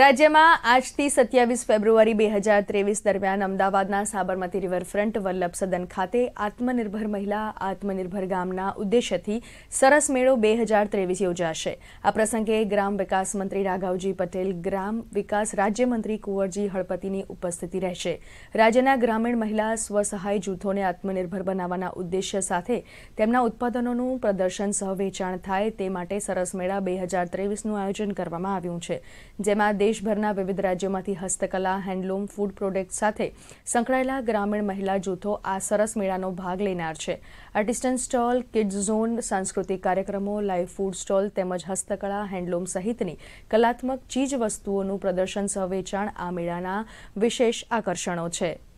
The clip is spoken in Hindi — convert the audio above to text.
राज्य में आज थी 27 फेब्रुआरी 2023 दरमियान अमदावादना साबरमती रिवरफ्रंट वल्लभ सदन खाते आत्मनिर्भर महिला आत्मनिर्भर गामना उद्देश्यथी सरस मेळो 2023 योजाशे। आ प्रसंगे ग्राम विकास मंत्री राघवजी पटेल, ग्राम विकास राज्य मंत्री कुंवरजी हळपतिनी उपस्थिति रहेशे। राज्यना ग्रामीण महिला स्वसहाय जूथोने आत्मनिर्भर बनाववाना उद्देश्य साथे तेमना उत्पादनोनुं प्रदर्शन सह वेचाण थाय ते माटे सरस मेळा 2023 नुं आयोजन करवामां आव्युं छे, जेमां देशभरना विविध राज्योमांथी हस्तकला, हेन्डलूम, फूड प्रोडक्ट साथे संकळायेला ग्रामीण महिला जूथो आ सरस मेळानो भाग लेनार छे। आर्टिस्टन स्टॉल, किड्स झोन, सांस्कृतिक कार्यक्रमों, लाइव फूड स्टॉल तेमज हस्तकला, हेन्डलूम सहितनी कलात्मक चीज वस्तुओनुं प्रदर्शन सह वेचाण आ मेळाना विशेष आकर्षणो छे।